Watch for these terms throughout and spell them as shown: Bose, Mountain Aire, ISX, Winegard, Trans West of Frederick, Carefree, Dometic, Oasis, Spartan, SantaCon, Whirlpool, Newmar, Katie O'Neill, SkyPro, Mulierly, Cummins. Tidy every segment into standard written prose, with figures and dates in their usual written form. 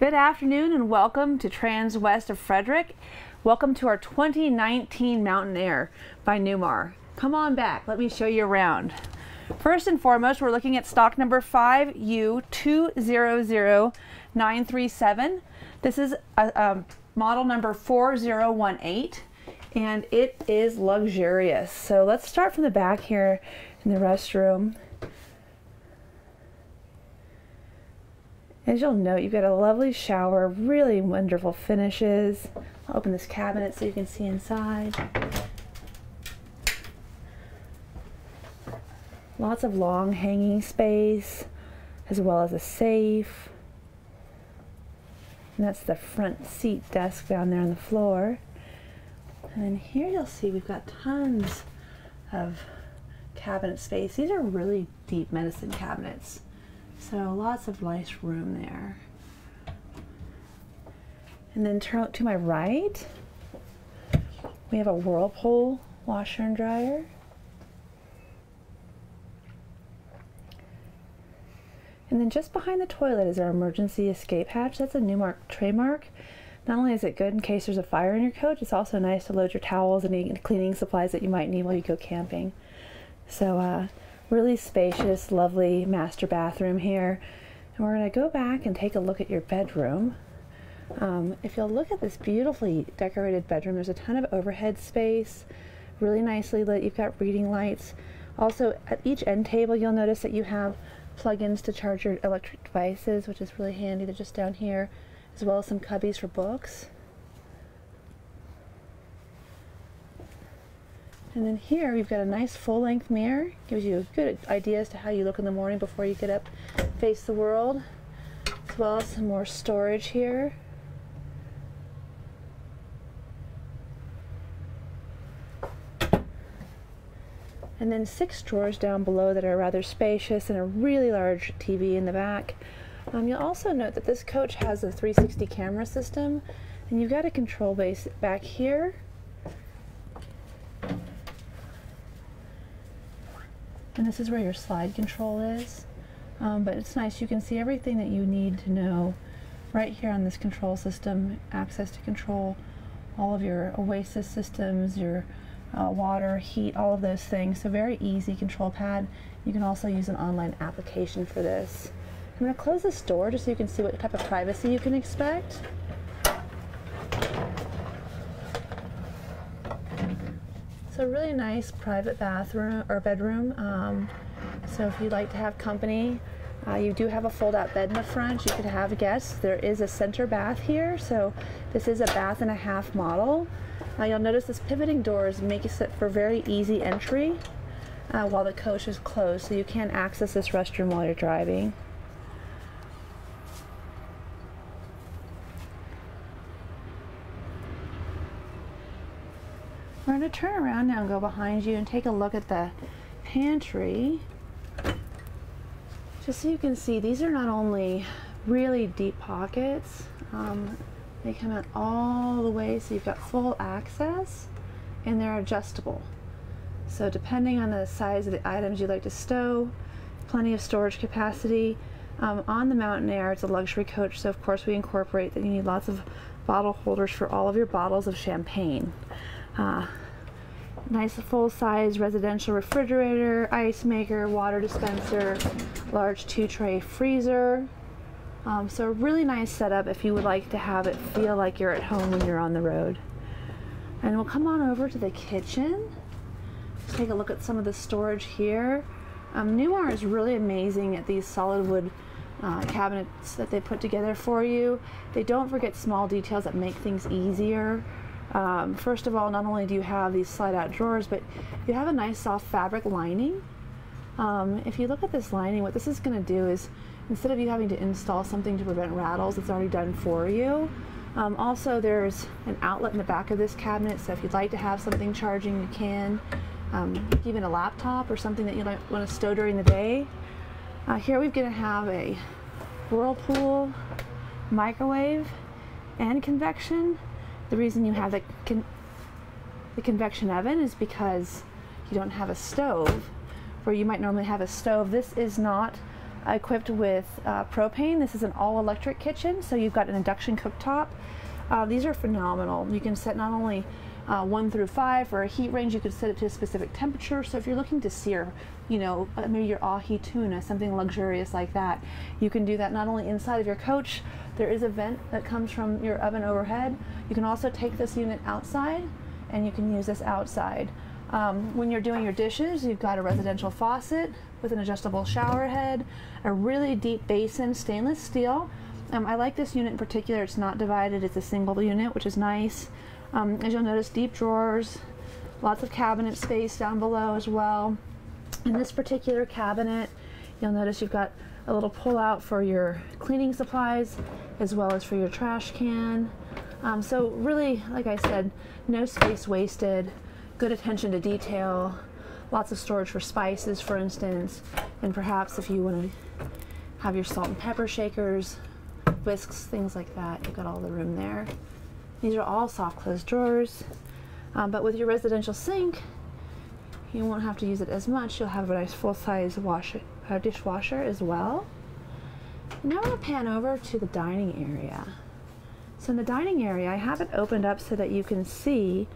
Good afternoon and welcome to Trans West of Frederick. Welcome to our 2019 Mountain Aire by Newmar. Come on back, let me show you around. First and foremost, we're looking at stock number 5U200937. This is model number 4018 and it is luxurious. So let's start from the back here in the restroom. As you'll note, you've got a lovely shower, really wonderful finishes. I'll open this cabinet so you can see inside. Lots of long hanging space, as well as a safe. And that's the front seat desk down there on the floor. And then here you'll see we've got tons of cabinet space. These are really deep medicine cabinets. So lots of nice room there. And then turn to my right, we have a Whirlpool washer and dryer. And then just behind the toilet is our emergency escape hatch. That's a Newmar trademark. Not only is it good in case there's a fire in your coach, it's also nice to load your towels and any cleaning supplies that you might need while you go camping. So really spacious, lovely master bathroom here. And we're going to go back and take a look at your bedroom. If you'll look at this beautifully decorated bedroom, there's a ton of overhead space, really nicely lit. You've got reading lights. Also, at each end table, you'll notice that you have plug-ins to charge your electric devices, which is really handy. They're just down here, as well as some cubbies for books. And then here you've got a nice full-length mirror. Gives you a good idea as to how you look in the morning before you get up, face the world. As well as some more storage here. And then 6 drawers down below that are rather spacious and a really large TV in the back. You'll also note that this coach has a 360 camera system, and you've got a control base back here. And this is where your slide control is, but it's nice, you can see everything that you need to know right here on this control system. Access to control all of your Oasis systems, your water, heat, all of those things. So very easy control pad. You can also use an online application for this. I'm going to close this door just so you can see what type of privacy you can expect. So really nice private bathroom or bedroom. So if you'd like to have company, you do have a fold-out bed in the front. You could have guests. There is a center bath here, so this is a bath-and-a-half model. You'll notice this pivoting doors make it for very easy entry while the coach is closed, so you can access this restroom while you're driving. We're going to turn around now and go behind you and take a look at the pantry. Just so you can see, these are not only really deep pockets, they come out all the way, so you've got full access, and they're adjustable. So depending on the size of the items you'd like to stow, plenty of storage capacity. On the Mountain Aire, it's a luxury coach, so of course we incorporate that you need lots of bottle holders for all of your bottles of champagne. Nice full-size residential refrigerator, ice maker, water dispenser, large 2-tray freezer. So a really nice setup if you would like to have it feel like you're at home when you're on the road. And we'll come on over to the kitchen. Let's take a look at some of the storage here. Newmar is really amazing at these solid wood cabinets that they put together for you. They don't forget small details that make things easier. First of all, not only do you have these slide-out drawers, but you have a nice soft fabric lining. If you look at this lining, what this is going to do is, instead of you having to install something to prevent rattles, it's already done for you. Also, there's an outlet in the back of this cabinet, so if you'd like to have something charging, you can. Even a laptop or something that you want to stow during the day. Here we're going to have a Whirlpool microwave and convection. The reason you have the convection oven is because you don't have a stove. Where you might normally have a stove, this is not equipped with propane. This is an all-electric kitchen, so you've got an induction cooktop. These are phenomenal. You can set not only 1 through 5 or a heat range, you could set it to a specific temperature. So if you're looking to sear, you know, maybe your ahi tuna, something luxurious like that, you can do that not only inside of your coach. There is a vent that comes from your oven overhead. You can also take this unit outside and you can use this outside. When you're doing your dishes, you've got a residential faucet with an adjustable shower head, a really deep basin, stainless steel. I like this unit in particular. It's not divided, it's a single unit, which is nice. As you'll notice, deep drawers, lots of cabinet space down below as well. In this particular cabinet, you'll notice you've got a little pull-out for your cleaning supplies as well as for your trash can. So really, like I said, no space wasted, good attention to detail, lots of storage for spices, for instance, and perhaps if you want to have your salt and pepper shakers, whisks, things like that, you've got all the room there. These are all soft closed drawers, but with your residential sink, you won't have to use it as much. You'll have a nice full-size dishwasher as well. And now I'm going to pan over to the dining area. So in the dining area, I have it opened up so that you can see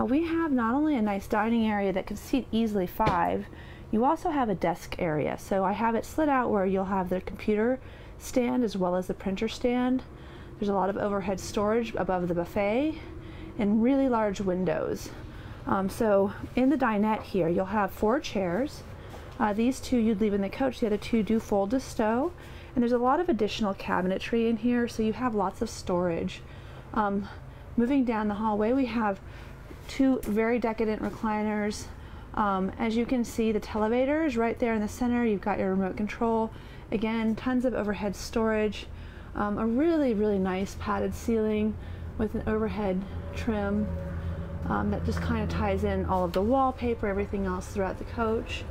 we have not only a nice dining area that can seat easily 5, you also have a desk area. So I have it slid out where you'll have the computer stand as well as the printer stand. There's a lot of overhead storage above the buffet and really large windows. So in the dinette here, you'll have 4 chairs. These 2 you'd leave in the coach. The other 2 do fold to stow. And there's a lot of additional cabinetry in here, so you have lots of storage. Moving down the hallway, we have 2 very decadent recliners. As you can see, the televator is right there in the center. You've got your remote control. Again, tons of overhead storage. A really, really nice padded ceiling with an overhead trim that just kind of ties in all of the wallpaper, everything else throughout the coach.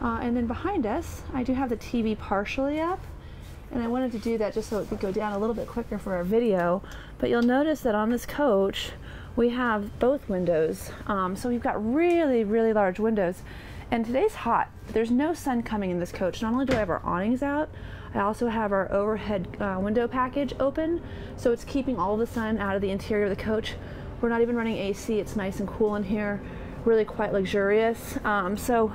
And then behind us, I do have the TV partially up, and I wanted to do that just so it could go down a little bit quicker for our video. But you'll notice that on this coach, we have both windows. So we've got really, really large windows. And today's hot, but there's no sun coming in this coach. Not only do I have our awnings out, I also have our overhead window package open, so it's keeping all the sun out of the interior of the coach. We're not even running AC, it's nice and cool in here, really quite luxurious. So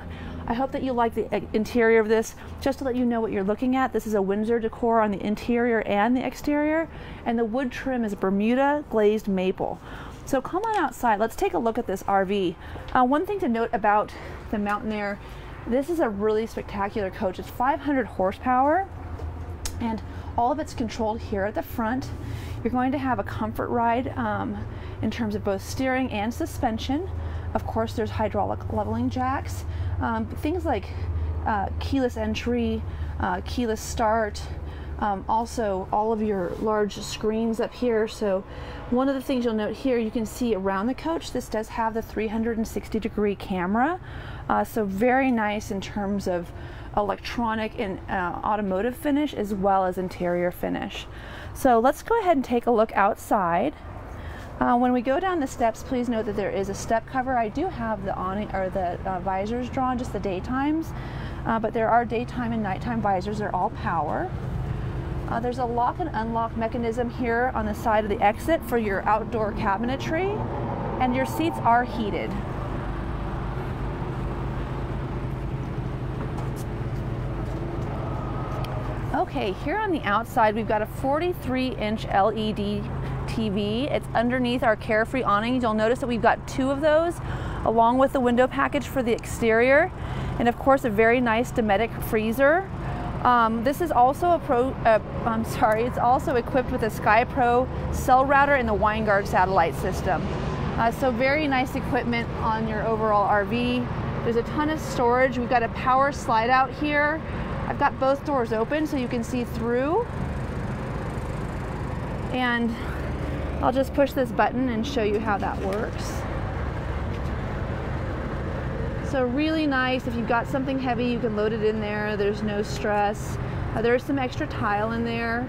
I hope that you like the interior of this. Just to let you know what you're looking at, this is a Windsor decor on the interior and the exterior, and the wood trim is Bermuda glazed maple. So come on outside, let's take a look at this RV. One thing to note about the Mountain Aire, this is a really spectacular coach. It's 500 horsepower, and all of it's controlled here at the front. You're going to have a comfort ride in terms of both steering and suspension. Of course, there's hydraulic leveling jacks. Things like keyless entry, keyless start, also all of your large screens up here. So one of the things you'll note here, you can see around the coach, this does have the 360-degree camera. So very nice in terms of electronic and automotive finish as well as interior finish. So let's go ahead and take a look outside. When we go down the steps, please note that there is a step cover. I do have the awning or the visors drawn, just the daytimes, but there are daytime and nighttime visors. They're all power. There's a lock and unlock mechanism here on the side of the exit for your outdoor cabinetry, and your seats are heated. Okay, here on the outside, we've got a 43-inch LED TV. It's underneath our Carefree awning. You'll notice that we've got 2 of those, along with the window package for the exterior, and of course, a very nice Dometic freezer. This is also it's also equipped with a SkyPro cell router and the Winegard satellite system. So very nice equipment on your overall RV. There's a ton of storage. We've got a power slide out here. I've got both doors open so you can see through, and I'll just push this button and show you how that works. So really nice. If you've got something heavy, you can load it in there. There's no stress. There's some extra tile in there.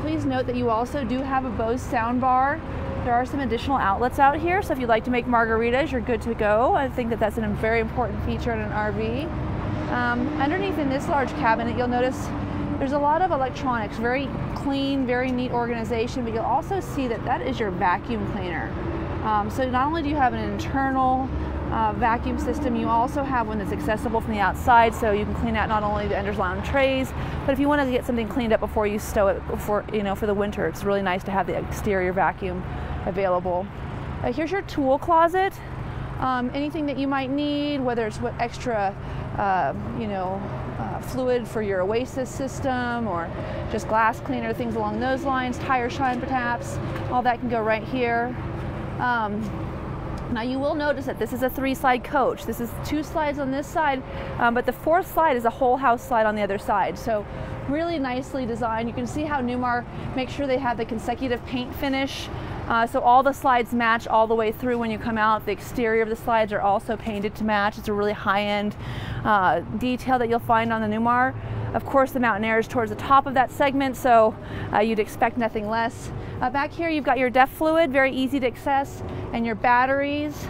Please note that you also do have a Bose sound bar. There are some additional outlets out here, so if you'd like to make margaritas, you're good to go. I think that that's a very important feature in an RV. Underneath in this large cabinet, you'll notice there's a lot of electronics, very clean, very neat organization, but you'll also see that that is your vacuum cleaner. So not only do you have an internal vacuum system, you also have one that's accessible from the outside, so you can clean out not only the underlying trays, but if you want to get something cleaned up before you stow it, before, you know, for the winter, it's really nice to have the exterior vacuum available. Here's your tool closet. Anything that you might need, whether it's what extra, fluid for your Oasis system, or just glass cleaner, things along those lines, tire shine perhaps, all that can go right here. Now you will notice that this is a three-slide coach. This is two slides on this side, but the fourth slide is a whole house slide on the other side. So really nicely designed. You can see how Newmar makes sure they have the consecutive paint finish. So all the slides match all the way through when you come out. The exterior of the slides are also painted to match. It's a really high-end detail that you'll find on the Newmar. Of course, the Mountain Aire is towards the top of that segment, so you'd expect nothing less. Back here, you've got your DEF fluid, very easy to access, and your batteries.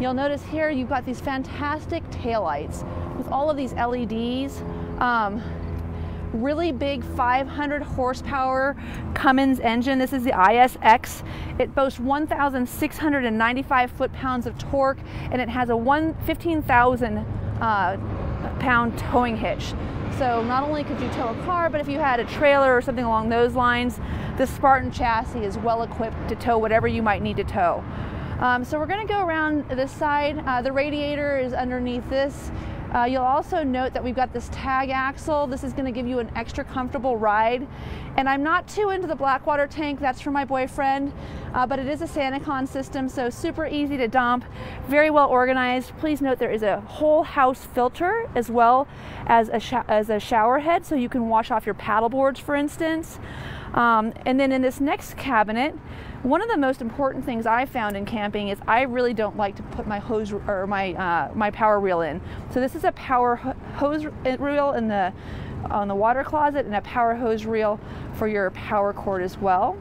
You'll notice here you've got these fantastic taillights with all of these LEDs. Really big 500 horsepower Cummins engine. This is the ISX. It boasts 1,695 foot-pounds of torque, and it has a 15,000 pound towing hitch. So not only could you tow a car, but if you had a trailer or something along those lines, the Spartan chassis is well equipped to tow whatever you might need to tow. So we're going to go around this side. The radiator is underneath this. You'll also note that we've got this tag axle. This is going to give you an extra comfortable ride. And I'm not too into the black water tank. That's for my boyfriend. But it is a SantaCon system, so super easy to dump, very well organized. Please note there is a whole house filter as well as a shower head, so you can wash off your paddle boards, for instance. And then in this next cabinet, one of the most important things I found in camping is I really don't like to put my hose or my power reel in. So this is a power hose reel on the water closet, and a power hose reel for your power cord as well.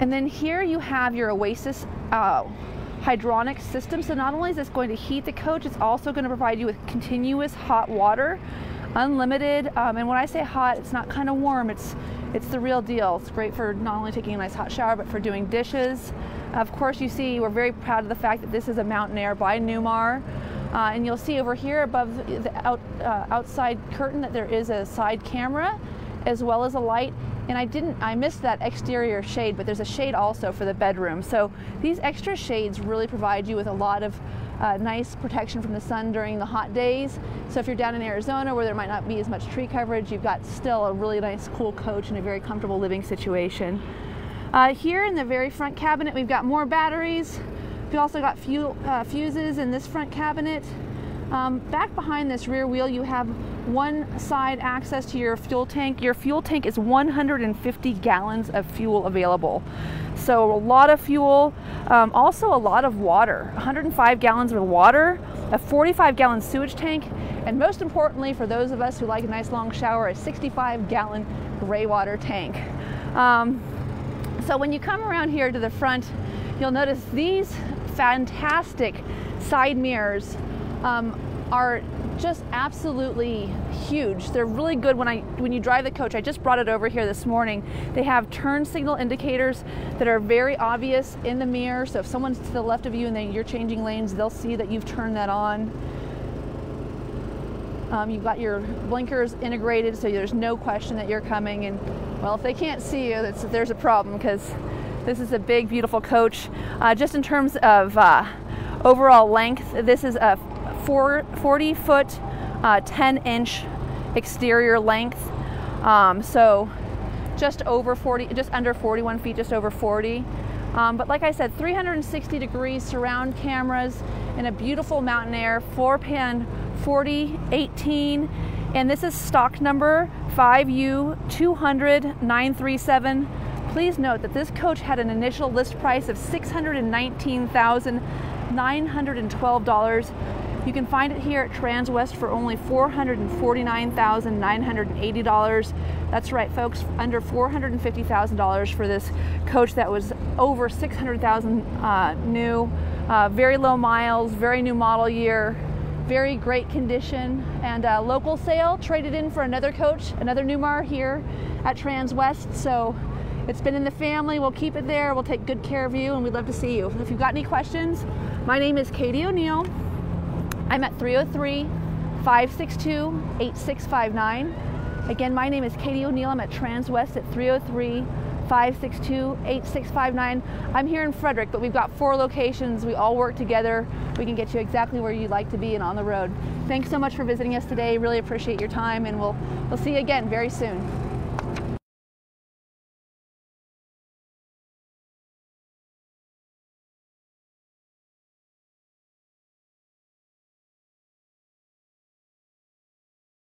And then here you have your Oasis hydronic system. So not only is this going to heat the coach, it's also going to provide you with continuous hot water, unlimited. And when I say hot, it's not kind of warm. It's the real deal. It's great for not only taking a nice hot shower, but for doing dishes. Of course, you see we're very proud of the fact that this is a Mountain Aire by Newmar. And you'll see over here above the outside curtain that there is a side camera as well as a light. And I missed that exterior shade, but there's a shade also for the bedroom. So these extra shades really provide you with a lot of nice protection from the sun during the hot days. So if you're down in Arizona where there might not be as much tree coverage, you've got still a really nice cool coach and a very comfortable living situation. Here in the very front cabinet, we've got more batteries. We've also got fuses in this front cabinet. Back behind this rear wheel, you have one side access to your fuel tank. Your fuel tank is 150 gallons of fuel available. So a lot of fuel, also a lot of water, 105 gallons of water, a 45-gallon sewage tank, and most importantly for those of us who like a nice long shower, a 65-gallon gray water tank. So when you come around here to the front, you'll notice these fantastic side mirrors are just absolutely huge. They're really good when you drive the coach. I just brought it over here this morning. They have turn signal indicators that are very obvious in the mirror. So if someone's to the left of you and you're changing lanes, they'll see that you've turned that on. You've got your blinkers integrated, so there's no question that you're coming. And well, if they can't see you, there's a problem, because this is a big, beautiful coach. Just in terms of overall length, this is a 40-foot, 10-inch exterior length, so just over 40, just under 41 feet, just over 40. But like I said, 360-degree surround cameras and a beautiful Mountain Aire floor pan 4018, and this is stock number 5U200937. Please note that this coach had an initial list price of $619,912. You can find it here at Trans West for only $449,980. That's right, folks, under $450,000 for this coach that was over $600,000 new, very low miles, very new model year, very great condition. And a local sale traded in for another coach, another Newmar here at Trans West. So it's been in the family. We'll keep it there. We'll take good care of you, and we'd love to see you. If you've got any questions, my name is Katie O'Neill. I'm at 303-562-8659. Again, my name is Katie O'Neill. I'm at Trans West at 303-562-8659. I'm here in Frederick, but we've got 4 locations. We all work together. We can get you exactly where you'd like to be and on the road. Thanks so much for visiting us today. Really appreciate your time, and we'll see you again very soon.